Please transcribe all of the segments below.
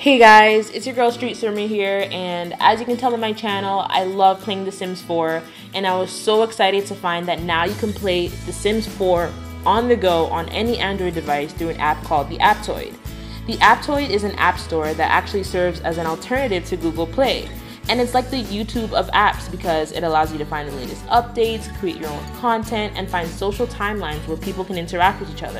Hey guys, it's your girl StreetSimmer here, and as you can tell on my channel, I love playing The Sims 4, and I was so excited to find that now you can play The Sims 4 on the go on any Android device through an app called the Aptoide. The Aptoide is an app store that actually serves as an alternative to Google Play, and it's like the YouTube of apps because it allows you to find the latest updates, create your own content, and find social timelines where people can interact with each other.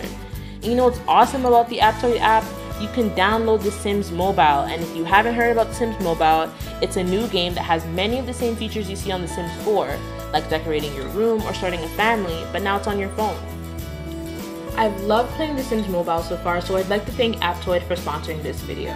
And you know what's awesome about the Aptoide app? You can download The Sims Mobile, and if you haven't heard about The Sims Mobile, it's a new game that has many of the same features you see on The Sims 4, like decorating your room or starting a family, but now it's on your phone. I've loved playing The Sims Mobile so far, so I'd like to thank Aptoide for sponsoring this video.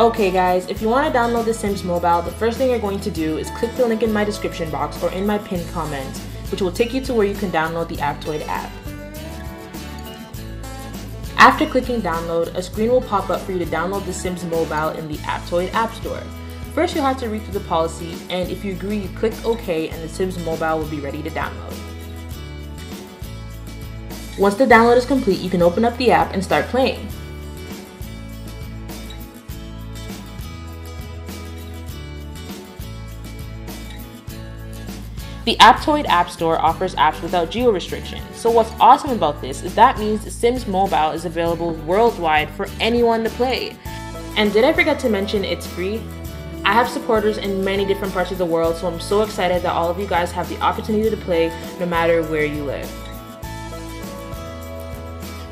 Okay guys, if you want to download The Sims Mobile, the first thing you're going to do is click the link in my description box or in my pinned comment, which will take you to where you can download the Aptoide app. After clicking download, a screen will pop up for you to download The Sims Mobile in the Aptoide app store. First you'll have to read through the policy, and if you agree, you click OK and The Sims Mobile will be ready to download. Once the download is complete, you can open up the app and start playing. The Aptoide App Store offers apps without geo restriction. So what's awesome about this is that means The Sims Mobile is available worldwide for anyone to play. And did I forget to mention it's free? I have supporters in many different parts of the world, so I'm so excited that all of you guys have the opportunity to play no matter where you live.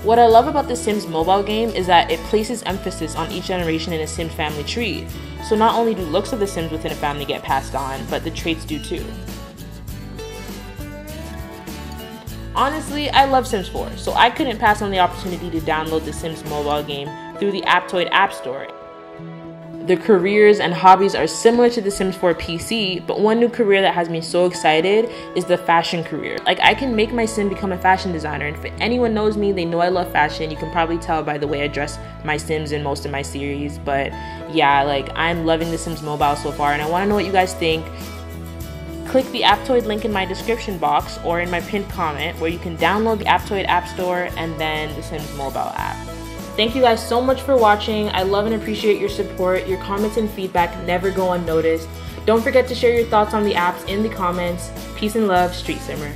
What I love about The Sims Mobile game is that it places emphasis on each generation in a Sims family tree. So not only do looks of the Sims within a family get passed on, but the traits do too. Honestly, I love Sims 4, so I couldn't pass on the opportunity to download the Sims Mobile game through the Aptoide App Store. The careers and hobbies are similar to the Sims 4 PC, but one new career that has me so excited is the fashion career. Like, I can make my Sim become a fashion designer, and if anyone knows me, they know I love fashion. You can probably tell by the way I dress my Sims in most of my series, but yeah, like, I'm loving the Sims Mobile so far, and I want to know what you guys think. Click the Aptoide link in my description box or in my pinned comment where you can download the Aptoide App Store and then the Sims Mobile app. Thank you guys so much for watching. I love and appreciate your support. Your comments and feedback never go unnoticed. Don't forget to share your thoughts on the apps in the comments. Peace and love, StreetSimmer.